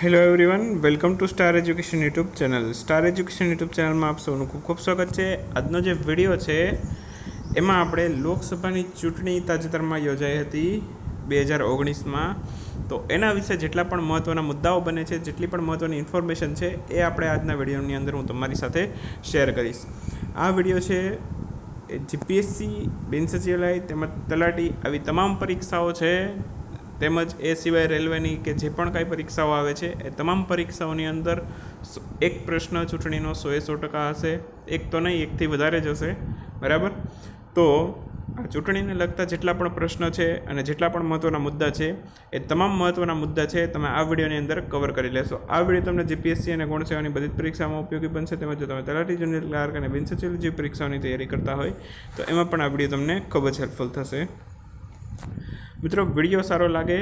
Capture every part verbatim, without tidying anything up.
Hello everyone, welcome to Star Education YouTube channel. Star Education YouTube channel में आप सबनु खूब खूब स्वागत है। आजनो जे विडियो है एम आप लोकसभा की चूंटणी ताजेतर में योजाई थी दो हज़ार उन्नीस में, तो एना विषे जेटला पण महत्वना मुद्दाओं बने छे, जेटली पण महत्वनी इन्फॉर्मेशन है ये आपणे आजना विडियो नी अंदर हूँ तमारी साथे शेर करीश। आ विडियो है जीपीएससी, बीन सचिवालय तेमज तलाटी आवी तमाम परीक्षाओं है, તેમજ એ સિવાય રેલવેની કે જે પણ કાંઈ પરીક્ષાઓ આવે છે એ તમામ પરીક્ષાઓની અંદર એક પ્રશ્ન ચૂંટણીનો સો એ સો ટકા હશે, એક તો નહીં એકથી વધારે જ હશે, બરાબર? તો આ ચૂંટણીને લગતા જેટલા પણ પ્રશ્ન છે અને જેટલા પણ મહત્ત્વના મુદ્દા છે એ તમામ મહત્ત્વના મુદ્દા છે તમે આ વિડીયોની અંદર કવર કરી લેશો। આ વિડીયો તમને જીપીએસસી અને ગૌણ સેવાની બધી જ પરીક્ષામાં ઉપયોગી બનશે, તેમજ જો તમે તલાટી, જુનિયર ક્લાર્ક અને બીન સચિવ જેવી પરીક્ષાઓની તૈયારી કરતા હોય તો એમાં પણ આ વિડીયો તમને ખૂબ જ હેલ્પફુલ થશે। मित्रों, वीडियो सारो लगे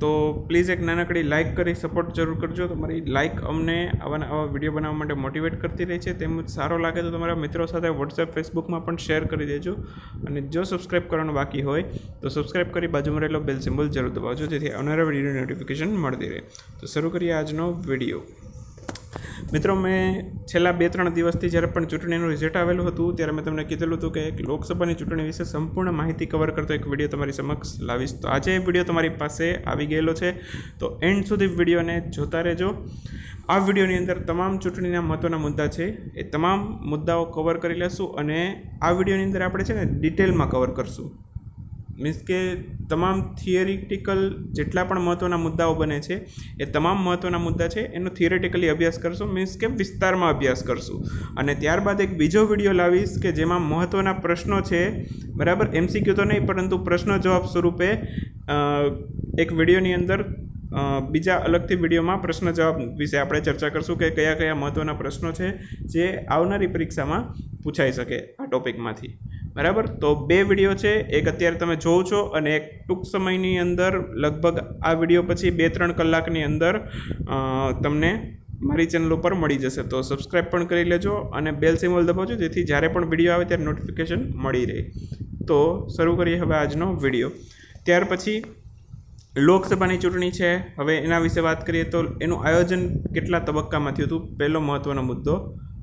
तो प्लीज़ एक नानकड़ी लाइक करी सपोर्ट जरूर करजो। तमारी लाइक अमने आवा आवा विडियो बनावा माटे मोटिवेट करती रहे छे। तेमज सारो लगे तो तमारा मित्रों साथे व्हाट्सएप फेसबुक में पण शेर करी देजो अने जो सब्सक्राइब करवानुं बाकी होय तो सब्सक्राइब करी बाजुमां रहेलो बेल सिम्बोल जरूर दबावजो जेथी आवनारा विडियो नोटिफिकेशन मळती रहे। तो शरू करीए आजनो विडियो। मित्रों, मैं छेल्ला बे त्रण दिवसथी ज्यारे पण चूंटणीनुं रिजल्ट आवेलुं हतुं त्यारे मैं तमने कीधेलुं हतुं के एक लोकसभानी चूंटणी विशे संपूर्ण माहिती कवर करतो एक विडियो तमारी समक्ष लावीश। तो आज विडियो तमारी पासे आवी गयेलो छे, तो एंड सुधी विडियोने जोता रहेजो। आ विडियोनी अंदर तमाम चूंटणीना महत्वना मुद्दा छे ए तमाम मुद्दाओ कवर करी लेशुं अने आ विडियोनी अंदर आपणे छे ने डिटेलमां कवर करशुं। मीन्स के तमाम थियरिटिकल जेटला पण महत्वना मुद्दाओं बने छे ए तमाम महत्वना मुद्दा है एनो थियरिटिकली अभ्यास करशो, मीन्स के विस्तार में अभ्यास करशो। अने त्यारबाद एक बीजो विडियो लावीश के जेमां महत्वना प्रश्नों छे, बराबर? एमसीक्यू तो नहीं परंतु प्रश्न जवाब स्वरूपे एक विडियोनी अंदर बीजा अलगथी विडियो में प्रश्न जवाब विषे आपणे चर्चा करशुं के कया कया महत्वना प्रश्नों छे जे आवनारी परीक्षा में पूछाई सके आ टॉपिक मांथी, बराबर? तो बे विडियो है, एक अत्यारे तमे जोवो छो अने एक टूंक समयनी अंदर लगभग आ विडियो पछी बे त्रण कलाकनी अंदर तमने मारी चैनल पर मळी जशे। तो सब्सक्राइब पण करी लेजो अने बेल सिम्बोल दबावजो जेथी ज्यारे पण विडियो आवे त्यारे नोटिफिकेशन मळी रहे। तो शरू करीए हवे आजनो विडियो। त्यार पछी લોકસભાની ચૂંટણી છે, હવે એના વિશે વાત કરીએ તો એનું આયોજન કેટલા તબક્કામાં થયું હતું, પહેલો મહત્ત્વનો મુદ્દો,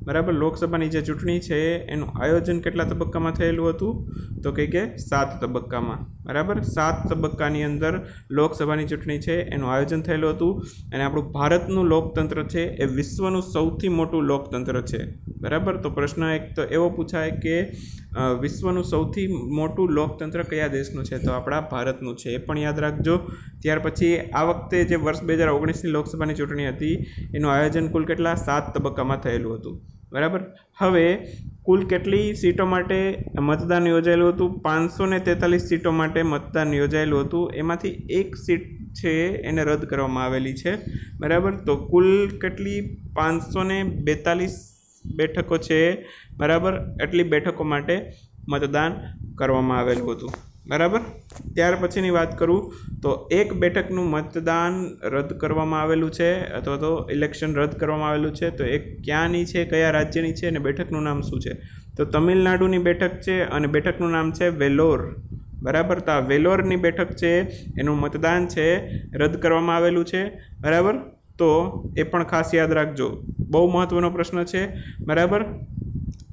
બરાબર? લોકસભાની જે ચૂંટણી છે એનું આયોજન કેટલા તબક્કામાં થયેલું હતું તો કે કે સાત તબક્કામાં, બરાબર? સાત તબક્કાની અંદર લોકસભાની ચૂંટણી છે એનું આયોજન થયેલું હતું અને આપણું ભારતનું લોકતંત્ર છે એ વિશ્વનું સૌથી મોટું લોકતંત્ર છે, બરાબર? તો પ્રશ્ન એક તો એવો પૂછાય કે વિશ્વનું સૌથી મોટું લોકતંત્ર કયા દેશનું છે તો આપણા ભારતનું છે, એ પણ યાદ રાખજો। ત્યાર પછી આ વખતે જે વર્ષ બે હજાર ઓગણીસની લોકસભાની ચૂંટણી હતી એનું આયોજન કુલ કેટલા સાત તબક્કામાં થયેલું હતું, બરાબર? હવે કુલ કેટલી સીટો માટે મતદાન યોજાયેલું હતું? પાંચસો ને તેતાલીસ સીટો માટે મતદાન યોજાયેલું હતું, એમાંથી એક સીટ છે એને રદ કરવામાં આવેલી છે, બરાબર? તો કુલ કેટલી પાંચસો ને બેતાલીસ બેઠકો છે, બરાબર? એટલી બેઠકો માટે મતદાન કરવામાં આવેલું હતું, બરાબર? ત્યાર પછીની વાત કરું તો એક બેઠકનું મતદાન રદ કરવામાં આવેલું છે અથવા તો ઇલેક્શન રદ કરવામાં આવેલું છે, તો એ ક્યાંની છે, કયા રાજ્યની છે અને બેઠકનું નામ શું છે તો તમિલનાડુની બેઠક છે અને બેઠકનું નામ છે વેલોર, બરાબર? તો આ વેલોરની બેઠક છે એનું મતદાન છે રદ કરવામાં આવેલું છે, બરાબર? તો એ પણ ખાસ યાદ રાખજો, બહુ મહત્ત્વનો પ્રશ્ન છે, બરાબર?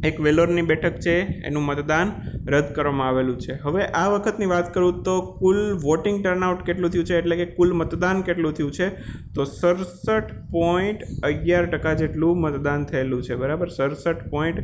એક વેલોરની બેઠક છે એનું મતદાન રદ કરવામાં આવેલું છે। હવે આ વખતની વાત કરું તો કુલ વોટિંગ ટર્નઆઉટ કેટલું થયું છે એટલે કે કુલ મતદાન કેટલું થયું છે તો સડસઠ પોઈન્ટ અગિયાર ટકા જેટલું મતદાન થયેલું છે, બરાબર? સડસઠ પોઈન્ટ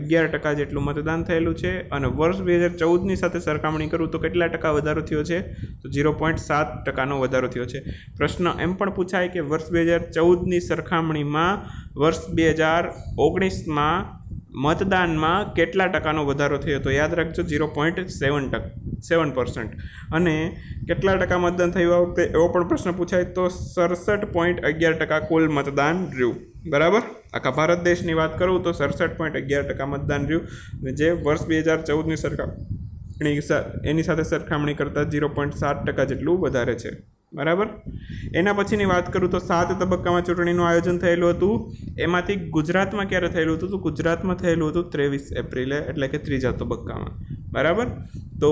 અગિયાર ટકા જેટલું મતદાન થયેલું છે અને વર્ષ બે હજાર ચૌદની સાથે સરખામણી કરું તો કેટલા ટકા વધારો થયો છે તો ઝીરો પોઈન્ટ સાત ટકાનો વધારો થયો છે। પ્રશ્ન એમ પણ પૂછાય કે વર્ષ બે હજાર ચૌદની સરખામણીમાં વર્ષ બે હજાર ઓગણીસમાં મતદાનમાં કેટલા ટકાનો વધારો થયો તો યાદ રાખજો ઝીરો પોઈન્ટ સેવન ટકા સેવન પર્સન્ટ અને કેટલા ટકા મતદાન થયું આ વખતે એવો પણ પ્રશ્ન પૂછાય તો સડસઠ પોઈન્ટ અગિયાર ટકા કુલ મતદાન રહ્યું, બરાબર? આખા ભારત દેશની વાત કરું તો સડસઠ પોઈન્ટ અગિયાર ટકા મતદાન રહ્યું જે વર્ષ બે હજાર ચૌદની સરખામણી એની સાથે સરખામણી કરતાં ઝીરો પોઈન્ટ સાત ટકા જેટલું વધારે છે, બરાબર? એના પછીની વાત કરું તો સાત તબક્કામાં ચૂંટણીનું આયોજન થયેલું હતું, એમાંથી ગુજરાતમાં ક્યારે થયેલું હતું તો ગુજરાતમાં થયેલું હતું ત્રેવીસ એપ્રિલે એટલે કે ત્રીજા તબક્કામાં, બરાબર? તો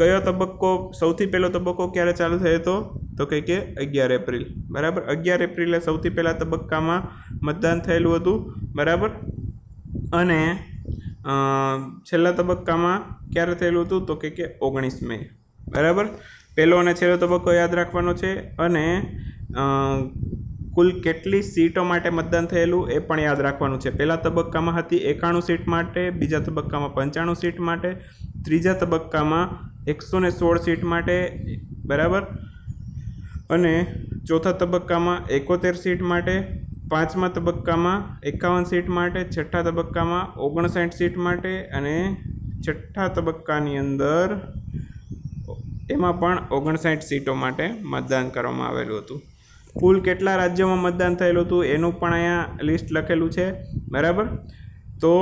કયો તબક્કો સૌથી પહેલો તબક્કો ક્યારે ચાલુ થયો હતો तो कहीं के अगियार एप्रिल बराबर अगियार एप्रिले सौथी पहला तबक्का में मतदान थयेलुं हतुं बराबर। अने छेल्ला तबक्का में क्यारे थयेलुं हतुं तो कहीं के ओगणीस मे बराबर। पहलो अने छेल्लो तबक्को याद राखवानो छे। अने कुल केटली सीटों माटे मतदान थयेलुं ए पण याद राखवानुं छे। पहला तबक्का में हती एकाणु सीट माटे, बीजा तबक्का में पंचाणु सीट माटे, तीजा तबक्का में एक सौ ने सोल सीट माटे बराबर। अने चौथा तबक्का में एकोतेर सीट माटे, पांचमा तबक्का में एकावन सीट माटे, छठा तबक्का में ओगणसाठ सीट माटे अने छठा तबक्कानी अंदर एमां पण ओगणसाठ सीटों माटे मतदान करवामां आवेलुं हतुं। कुल केटला राज्यों में मतदान थयेलुं हतुं एनुं पण अहींया लिस्ट लखेलुं छे बराबर। तो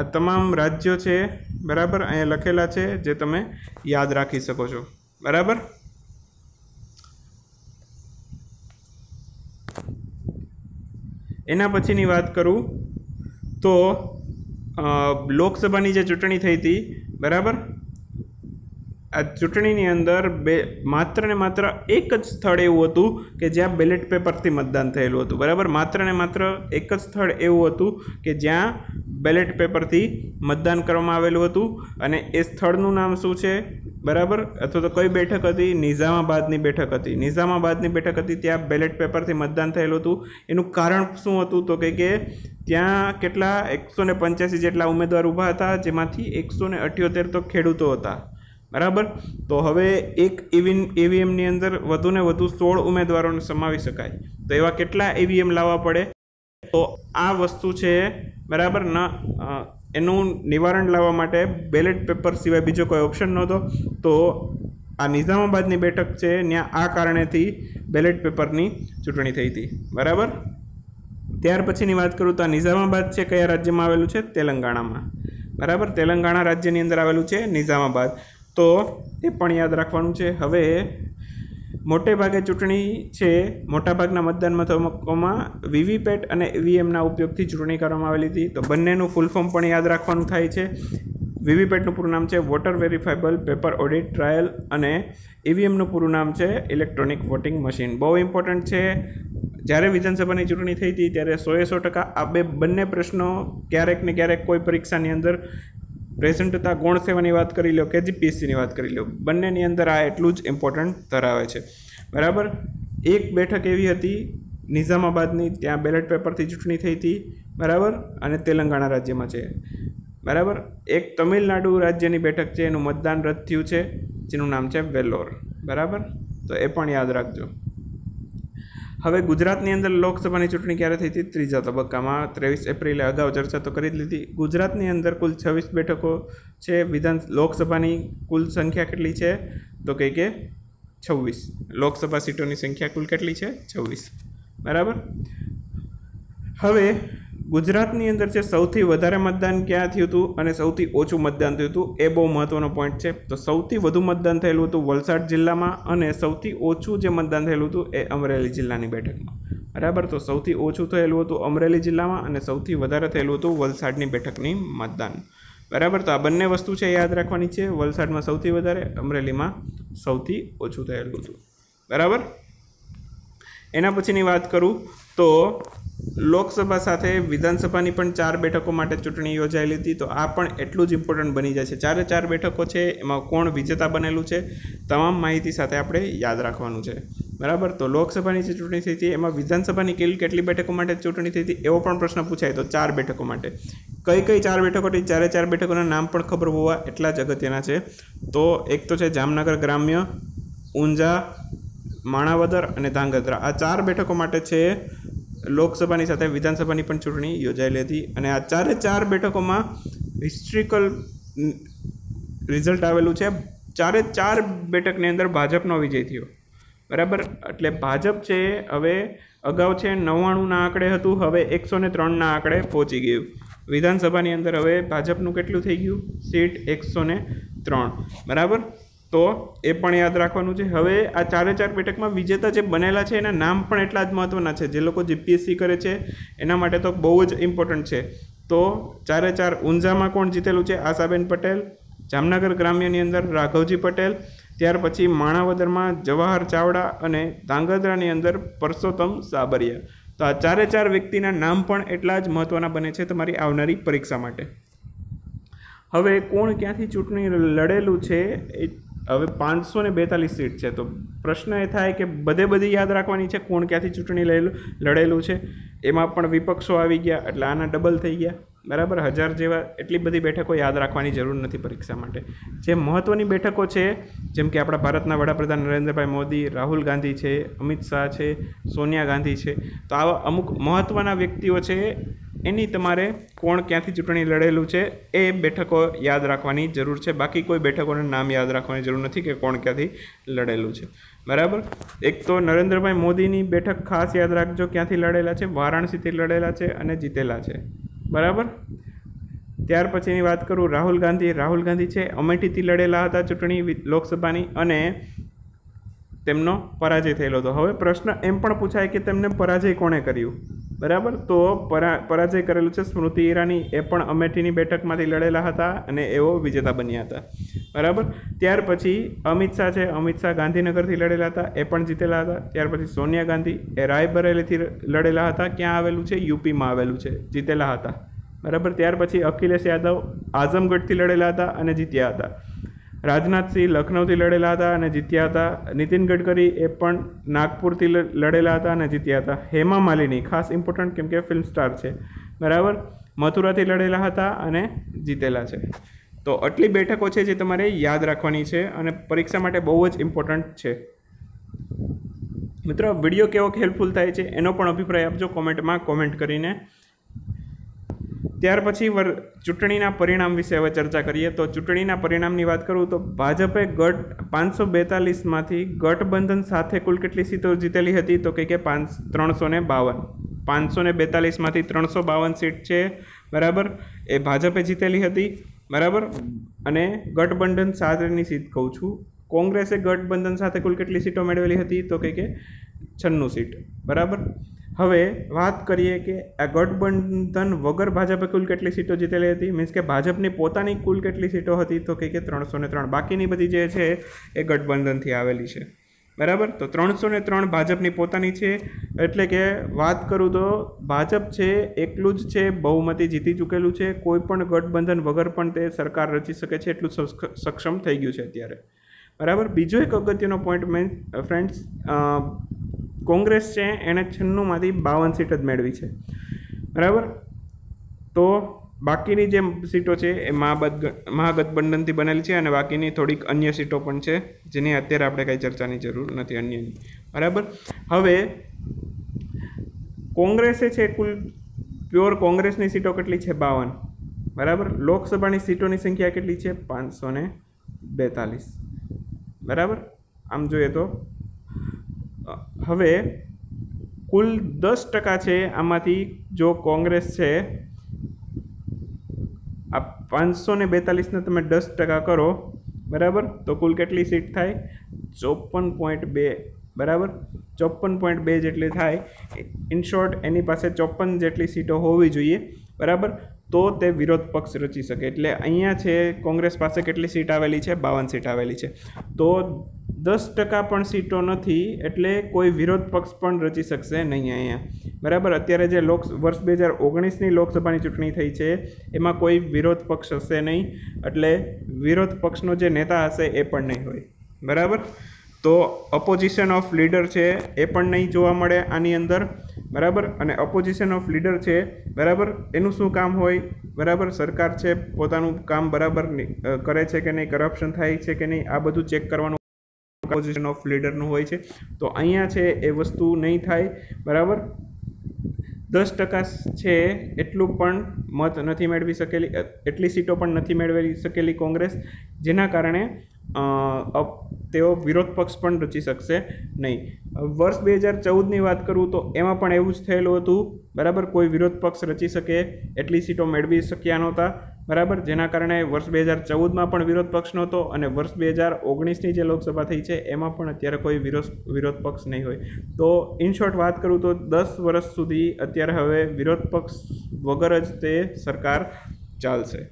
आ तमाम राज्यों छे बराबर अहींया लखेला छे जे तमे याद राखी शको छो बराबर। एना पछीनी वात करूँ तो लोकसभानी जे चूंटणी थई हती बराबर। आ चूंटणीनी अंदर बे मात्र ने मात्र एक ज स्थळ एवुं हतुं के ज्यां बेलेट पेपरथी मतदान थयेलुं हतुं बराबर। मात्र ने मात्र एक ज स्थळ एवुं हतुं के ज्यां बेलेट पेपरथी मतदान करवामां आवेलुं हतुं अने ए स्थळनुं नाम शुं छे बराबर। अथवा तो कई बैठक हती, निजामाबादनी बैठक हती। निजामाबादनी बैठक हती त्यां बेलेट पेपरथी मतदान थयेलुं हतुं। एनुं कारण शुं हतुं तो कहे के त्यां केटला एक सौ ने पंच्यासी जेटला उमेदवार ऊभा हता जेमांथी एक सौ ने अठ्योतेर तो खेडूतो हता बराबर। तो हवे एक ईवीएम ईवीएम नी अंदर वधु ने वधु सोल उम्मीदवारों ने समावी शकाय तो एवा केटला ईवीएम लावा पड़े। तो आ वस्तु छे बराबर न एनु निवारण लावा माटे बेलेट पेपर सिवाय बीजो कोई ऑप्शन नहोतो। तो आ निजामाबादनी बेठक छे न्या आ कारणे बेलेट पेपरनी चूंटणी थई हती बराबर। त्यार पछीनी वात करूं तो आ निजामाबाद छे कया राज्यमां आवेलुं छे? तेलंगाणामां बराबर। तेलंगाणा राज्यनी अंदर आवेलुं छे निजामाबाद। तो ये पण याद राखवानुं छे। हवे मोटे भागे चूंटणी छे मोटा भागना मतदान मथकोमां वीवीपेट अने ईवीएमना उपयोगथी चूंटणी करवामां आवेली हती। तो बंनेनुं फूल फॉर्म पण याद राखवानुं थाय छे। वीवीपेटनुं पूरुं नाम छे voter verifiable paper audit trail अने ईवीएमनुं पूरुं नाम छे इलेक्ट्रॉनिक वोटिंग मशीन। बहु इम्पोर्टंट छे। જ્યારે વિધાનસભાની ચૂંટણી થઈ હતી ત્યારે સો એ સો ટકા આ બે બંને પ્રશ્નો ક્યારેક ને ક્યારેક કોઈ પરીક્ષાની અંદર પ્રેઝન્ટ હતા। ગુણ સેવાની વાત કરી લો કે જીપીએસસીની વાત કરી લો બંનેની અંદર આ એટલું જ ઇમ્પોર્ટન્ટ ધરાવે છે બરાબર। એક બેઠક એવી હતી નિઝામાબાદની ત્યાં બેલેટ પેપરથી ચૂંટણી થઈ હતી બરાબર અને તેલંગાણા રાજ્યમાં છે બરાબર। એક તમિલનાડુ રાજ્યની બેઠક છે એનું મતદાન રદ થયું છે જેનું નામ છે વેલોર બરાબર। તો એ પણ યાદ રાખજો। હવે ગુજરાતની અંદર લોકસભાની ચૂંટણી ક્યારે થઈ હતી? ત્રીજા તબક્કામાં ત્રેવીસ એપ્રિલે। અગાઉ ચર્ચા તો કરી જ લીધી। ગુજરાતની અંદર કુલ છવ્વીસ બેઠકો છે વિધાન લોકસભાની કુલ સંખ્યા કેટલી છે? તો કહે કે છવ્વીસ। લોકસભા સીટોની સંખ્યા કુલ કેટલી છે? છવ્વીસ બરાબર। હવે ગુજરાતની અંદર છે સૌથી વધારે મતદાન ક્યાં થયું હતું અને સૌથી ઓછું મતદાન થયું હતું એ બહુ મહત્ત્વનો પોઈન્ટ છે। તો સૌથી વધુ મતદાન થયેલું હતું વલસાડ જિલ્લામાં અને સૌથી ઓછું જે મતદાન થયેલું હતું એ અમરેલી જિલ્લાની બેઠકમાં બરાબર। તો સૌથી ઓછું થયેલું હતું અમરેલી જિલ્લામાં અને સૌથી વધારે થયેલું હતું વલસાડની બેઠકની મતદાન બરાબર। તો આ બંને વસ્તુ છે યાદ રાખવાની છે। વલસાડમાં સૌથી વધારે, અમરેલીમાં સૌથી ઓછું થયેલું હતું બરાબર। એના પછીની વાત કરું તો લોકસભા સાથે વિધાનસભાની પણ ચાર બેઠકો માટે ચૂંટણી યોજાયેલી હતી। તો આ પણ એટલું જ ઇમ્પોર્ટન્ટ બની જાય છે। ચારે ચાર બેઠકો છે એમાં કોણ વિજેતા બનેલું છે તમામ માહિતી સાથે આપણે યાદ રાખવાનું છે બરાબર। તો લોકસભાની જે ચૂંટણી થઈ હતી એમાં વિધાનસભાની કુલ કેટલી બેઠકો માટે ચૂંટણી થઈ હતી એવો પણ પ્રશ્ન પૂછાય તો ચાર બેઠકો માટે કઈ કઈ ચાર બેઠકો હતી? ચારે ચાર બેઠકોના નામ પણ ખબર હોવા એટલા જ અગત્યના છે। તો એક તો છે જામનગર ગ્રામ્ય, ઊંઝા, માણાવદર અને ધાંગધ્રા આ ચાર બેઠકો માટે છે લોકસભાની સાથે વિધાનસભાની પણ ચૂંટણી યોજાયેલી હતી અને આ ચારે ચાર બેઠકોમાં હિસ્ટ્રિકલ રિઝલ્ટ આવેલું છે। ચારે ચાર બેઠકની અંદર ભાજપનો વિજય થયો બરાબર। એટલે ભાજપ છે હવે અગાઉ છે નવ્વાણુંના આંકડે હતું હવે એકસો ને ત્રણના આંકડે પહોંચી ગયું। વિધાનસભાની અંદર હવે ભાજપનું કેટલું થઈ ગયું? સીટ એકસો ને ત્રણ બરાબર। તો એ પણ યાદ રાખવાનું છે। હવે આ ચારે ચાર બેઠકમાં વિજેતા જે બનેલા છે એના નામ પણ એટલા જ મહત્ત્વના છે। જે લોકો જીપીએસસી કરે છે એના માટે તો બહુ જ ઇમ્પોર્ટન્ટ છે। તો ચારે ચાર ઊંઝામાં કોણ જીતેલું છે? આશાબેન પટેલ, જામનગર ગ્રામ્યની અંદર રાઘવજી પટેલ, ત્યાર પછી માણાવદરમાં જવાહર ચાવડા અને ધાંગધ્રાની અંદર પરસોત્તમ સાબરિયા. તો આ ચારે ચાર વ્યક્તિના નામ પણ એટલા જ મહત્ત્વના બને છે તમારી આવનારી પરીક્ષા માટે. હવે કોણ ક્યાંથી ચૂંટણી લડેલું છે એ હવે પાંચસો ને બેતાલીસ સીટ છે, તો પ્રશ્ન એ થાય કે બધે બધી યાદ રાખવાની છે કોણ ક્યાંથી ચૂંટણી લડેલું લડેલું છે. એમાં પણ વિપક્ષો આવી ગયા એટલે આના ડબલ થઈ ગયા, બરાબર. હજાર જેવા એટલી બધી બેઠકો યાદ રાખવાની જરૂર નથી પરીક્ષા માટે. જે મહત્ત્વની બેઠકો છે જેમ કે આપણા ભારતના વડાપ્રધાન નરેન્દ્રભાઈ મોદી, રાહુલ ગાંધી છે, અમિત શાહ છે, સોનિયા ગાંધી છે, તો આવા અમુક મહત્ત્વના વ્યક્તિઓ છે એની તમારે કોણ ક્યાંથી ચૂંટણી લડેલું છે એ બેઠકો યાદ રાખવાની જરૂર છે. બાકી કોઈ બેઠકોનું નામ યાદ રાખવાની જરૂર નથી કે કોણ ક્યાંથી લડેલું છે, બરાબર. એક તો નરેન્દ્રભાઈ મોદીની બેઠક ખાસ યાદ રાખજો ક્યાંથી લડેલા છે, વારાણસીથી લડેલા છે અને જીતેલા છે, બરાબર. ત્યાર પછીની વાત કરું રાહુલ ગાંધી. રાહુલ ગાંધી છે અમેઠીથી લડેલા હતા ચૂંટણી લોકસભાની અને તેમનો પરાજય થયેલો હતો. હવે પ્રશ્ન એમ પણ પૂછાય કે તેમને પરાજય કોણે કર્યું, બરાબર. તો પરા પરાજય કરેલું છે સ્મૃતિ ઈરાની, એ પણ અમેઠીની બેઠકમાંથી લડેલા હતા અને એઓ વિજેતા બન્યા હતા, બરાબર. ત્યાર પછી અમિત શાહ છે, અમિત શાહ ગાંધીનગરથી લડેલા હતા, એ પણ જીતેલા હતા. ત્યાર પછી સોનિયા ગાંધી, એ રાયબરેલીથી લડેલા હતા, ક્યાં આવેલું છે યુપીમાં આવેલું છે, જીતેલા હતા, બરાબર. ત્યાર પછી અખિલેશ યાદવ આઝમગઢથી લડેલા હતા અને જીત્યા હતા. રાજનાથસિંહ લખનૌથી લડેલા હતા અને જીત્યા હતા. નીતિન ગડકરી એ પણ નાગપુરથી લડેલા હતા અને જીત્યા હતા. હેમા માલિની ખાસ ઇમ્પોર્ટન્ટ કેમ કે ફિલ્મ સ્ટાર છે, બરાબર, મથુરાથી લડેલા હતા અને જીતેલા છે. તો આટલી બેઠકો છે જે તમારે યાદ રાખવાની છે અને પરીક્ષા માટે બહુ જ ઇમ્પોર્ટન્ટ છે. મિત્રો વિડીયો કેવો હેલ્પફુલ થાય છે એનો પણ અભિપ્રાય આપજો કોમેન્ટમાં કોમેન્ટ કરીને. ત્યાર પછી ચૂંટણીના પરિણામ વિશે હવે ચર્ચા કરીએ. તો ચૂંટણીના પરિણામની વાત કરું તો ભાજપે ગઠ પાંચસો બેતાલીસમાંથી ગઠબંધન સાથે કુલ કેટલી સીટો જીતેલી હતી, તો કે પાંચ ત્રણસો ને બાવન પાંચસો ને બેતાલીસમાંથી ત્રણસો બાવન સીટ છે, બરાબર, એ ભાજપે જીતેલી હતી, બરાબર. અને ગઠબંધન સાથેની સીટ કહું છું, કોંગ્રેસે ગઠબંધન સાથે કુલ કેટલી સીટો મેળવેલી હતી, તો કે છન્નું સીટ, બરાબર. હવે વાત કરીએ કે આ ગઠબંધન વગર ભાજપે કુલ કેટલી સીટો જીતેલી હતી, મીન્સ કે ભાજપની પોતાની કુલ કેટલી સીટો હતી, તો કે ત્રણસો ને ત્રણ બાકીની બધી જે છે એ ગઠબંધનથી આવેલી છે, બરાબર. તો ત્રણસો ને ત્રણ ભાજપની પોતાની છે. એટલે કે વાત કરું તો ભાજપ છે એકલું જ છે બહુમતી જીતી ચૂકેલું છે, કોઈ પણ ગઠબંધન વગર પણ તે સરકાર રચી શકે છે એટલું સક્ષમ થઈ ગયું છે અત્યારે, બરાબર. બીજો એક અગત્યનો પોઈન્ટ મેન ફ્રેન્ડ્સ, કોંગ્રેસ છે એણે છન્નુંમાંથી બાવન સીટ જ મેળવી છે, બરાબર. તો બાકીની જે સીટો છે એ મહાગઠબંધનથી બનેલી છે અને બાકીની થોડીક અન્ય સીટો પણ છે જેની અત્યારે આપણે કાંઈ ચર્ચાની જરૂર નથી અન્યની, બરાબર. હવે કોંગ્રેસે છે કુલ પ્યોર કોંગ્રેસની સીટો કેટલી છે બાવન, બરાબર. લોકસભાની સીટોની સંખ્યા કેટલી છે પાંચસો ને બેતાલીસ, બરાબર, આમ જોઈએ તો. હવે કુલ દસ ટકા છે આમાંથી જો કોંગ્રેસ છે આ પાંચસો ને બેતાલીસને તમે દસ ટકા કરો, બરાબર, તો કુલ કેટલી સીટ થાય ચોપન પોઈન્ટ બે, બરાબર, ચોપન પોઈન્ટ બે જેટલી થાય. ઇન શોર્ટ એની પાસે ચોપન જેટલી સીટો હોવી જોઈએ, બરાબર, તો તે વિરોધ પક્ષ રચી શકે. એટલે અહીંયા છે કોંગ્રેસ પાસે કેટલી સીટ આવેલી છે બાવન સીટ આવેલી છે, તો દસ ટકા પણ સીટો નથી એટલે કોઈ વિરોધ પક્ષ પણ રચી શકશે નહીં અહીંયા, બરાબર. અત્યારે જે લોક વર્ષ બે હજાર ઓગણીસની લોકસભાની ચૂંટણી થઈ છે એમાં કોઈ વિરોધ પક્ષ હશે નહીં એટલે વિરોધ પક્ષનો જે નેતા હશે એ પણ નહીં હોય, બરાબર. તો ઓપોઝિશન ઓફ લીડર છે એ પણ નહીં જોવા મળે આની અંદર, બરાબર. અને ઓપોઝિશન ઓફ લીડર છે, બરાબર, એનું શું કામ હોય, બરાબર, સરકાર છે પોતાનું કામ બરાબર કરે છે કે નહીં, કરપ્શન થાય છે કે નહીં, આ બધું ચેક કરવાનું ઓપોઝિશન ઓફ લીડરનું હોય છે. તો અહીંયા છે એ વસ્તુ નહીં થાય, બરાબર. દસ ટકા છે એટલું પણ મત નથી મેળવી શકેલી, એટલી સીટો પણ નથી મેળવી શકેલી કોંગ્રેસ, જેના કારણે તેઓ વિરોધ પક્ષ પણ રચી શકશે નહીં. વર્ષ બે હજાર ચૌદની વાત કરું તો એમાં પણ એવું જ થયેલું હતું, બરાબર, કોઈ વિરોધ પક્ષ રચી શકે એટલી સીટો મેળવી શક્યા નહોતા, બરાબર, જેના કારણે વર્ષ બે હજાર ચૌદમાં પણ વિરોધ પક્ષ નહોતો અને વર્ષ બે હજાર ઓગણીસની જે લોકસભા થઈ છે એમાં પણ અત્યારે કોઈ વિરોધ વિરોધ પક્ષ નહીં હોય. તો ઇન શોર્ટ વાત કરું તો દસ વર્ષ સુધી અત્યારે હવે વિરોધ પક્ષ વગર જ તે સરકાર ચાલશે,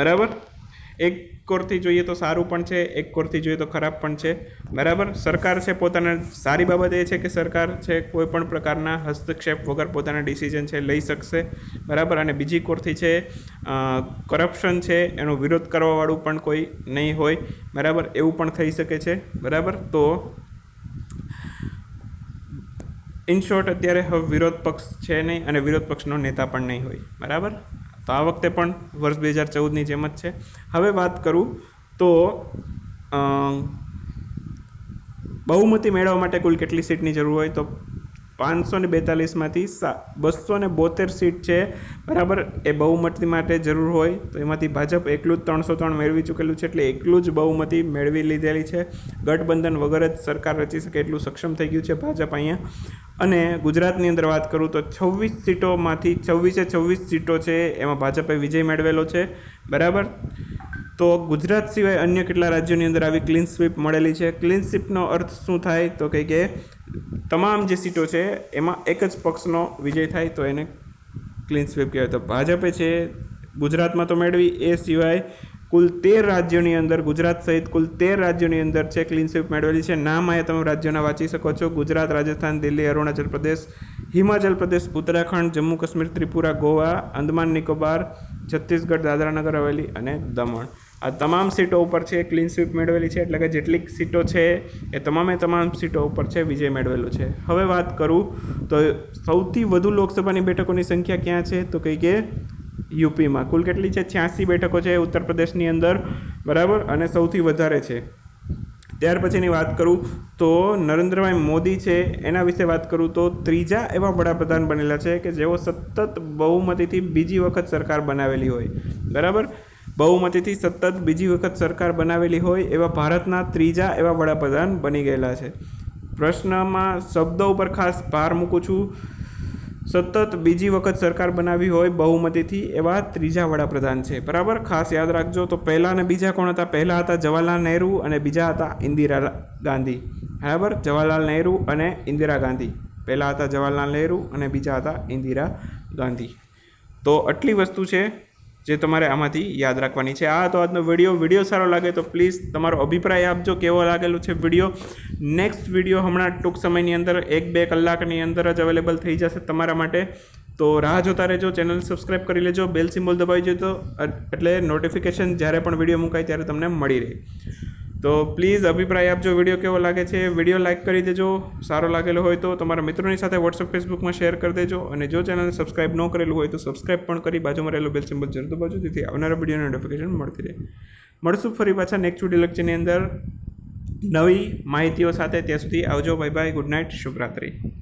બરાબર. एक कोरथी जोईए तो सारू पण छे, एक कोरथी जोईए तो खराब पण छे, बराबर। सरकार छे पोताना सारी बाबत ए छे के सरकार छे कोईपण प्रकारना हस्तक्षेप वगर पोताना डिसिजन छे लई शकशे, बराबर। अने बीजी कोरथी छे करप्शन छे एनो विरोध करवावाळुं पण कोई नहीं होय, बराबर, एवुं पण थई शके छे, बराबर। तो इन शॉर्ट अत्यारे हवे विरोध पक्ष छे नहीं अने विरोध पक्षनो नेता पण नहीं होय, बराबर। तो आ वखते पण वर्ष दो हज़ार चौदह नी जेम ज छे। हवे बात करूँ तो बहुमती मेळववा माटे कुल केटली सीटनी जरूर होय, तो पांच सौ बेतालीस में बस्सो ने बोतेर सीट है, बराबर, ए बहुमती माटे जरूर होय। तो एमांथी भाजप एकलू त्रण सौ त्रण मेळवी चूकेलू है, एटले एकलू ज बहुमती मेळवी लीधेली है। गठबंधन वगैरह सरकार रची सके एटलू सक्षम थई गयुं छे भाजप अहींया। अने गुजरातनी अंदर बात करूँ तो छवीस सीटों में छवीसे छवीस सीटों है एमां भाजपे विजय मेळवेलो है, बराबर। तो गुजरात सिवाय अन्य केटला राज्योनी अंदर आवी क्लीन स्वीप मळेली छे। क्लीन स्वीपनो अर्थ शुं थाय तो कही के तमाम जे सीटों है एमां एक ज पक्षनो विजय थाय तो एने क्लीन स्वीप कहेवाय। तो भाजपे छे गुजरात में तो मेळवी, ए सिवाय कुल तेर राज्योनी अंदर, गुजरात सहित कुल तेर राज्योनी अंदर छे क्लीन स्वीप मेळवेली छे। नाम आया तमे राज्योना वाँची सको छो: गुजरात, राजस्थान, दिल्ली, अरुणाचल प्रदेश, हिमाचल प्रदेश, उत्तराखंड, जम्मू काश्मीर, त्रिपुरा, गोवा, अंदमान निकोबार, छत्तीसगढ़, दादरा नगर हवेली अने दमण। आ तमाम सीटों पर छे क्लीन स्वीप मेळवेली छे, एटले के जेटली सीटों छे ए तमामे तमाम सीटों पर छे विजय मेळवेलो छे। हवे बात करूँ तो सौथी वधु लोकसभानी बेठकोनी संख्या क्यां छे तो कही के यूपी में कुल केटली छे छियासी बेठको छे उत्तर प्रदेशनी अंदर, बराबर, अने सौथी वधारे छे। त्यार पछीनी वात करूँ तो नरेंद्रभाई मोदी है एना विषे बात करूँ तो त्रीजा एवं वडाप्रधान बनेला है कि जेओ सतत बहुमतीथी बीजी वखत सरकार बनावेली होय, बराबर। बहुमतीथी सतत बीजी वखत सरकार बनावेली होय एवा भारतना त्रीजा एवा वडाप्रधान बनी गयेला छे। प्रश्न में शब्दों पर खास भार मूकूं छूं, सतत बीजी वखत सरकार बनावी होय बहुमतीथी एवा त्रीजा वडाप्रधान छे, बराबर, खास याद राखजो। तो पहला ने बीजा कोण हता? पहला हता जवाहरलाल नेहरू अने बीजा हता इंदिरा गांधी, बराबर। जवाहरलाल नेहरू अने इंदिरा गांधी, पहला हता जवाहरलाल नेहरू अने बीजा हता इंदिरा गांधी। तो आटली वस्तु छे जे तमारे आमांथी याद राखवानी छे। आ तो आजनो विडियो विडियो सारो लागे तो प्लीज़ तमारो अभिप्राय आपजो केवो लागेलो छे विडियो। नेक्स्ट विडियो हमणां टूंक समयनी अंदर एक बे कलाकनी अंदर ज अवेलेबल थई जशे तमारा माटे, तो राह जोता रहेजो। चेनल सब्सक्राइब करी लेजो, बेल सिम्बोल दबावी देजो एटले नोटिफिकेशन ज्यारे पण विडियो मुकाय त्यारे तमने मळी रहे। तो प्लीज़ अभिप्राय आपजो विडियो केवो लागे छे, विडियो लाइक करी देजो सारो लागेलो होय तो, तमारा मित्रोनी साथे व्हाट्सएप फेसबुक में शेयर कर देजो। अने जो चेनल सब्सक्राइब न करेलू होय तो सब्सक्राइब पण करी बाजुमां रहेलो बेल सिम्बोल जरूर दबावजो जेथी आवनारा विडियोनी नोटिफिकेशन मळती रहे। मळशुं फरी पाछा नेक्स्ट विडियो लेक्चरनी अंदर नवी माहितीओ साथे, त्यां सुधी आवजो, बाय बाय, गुड नाइट, शुभरात्रि।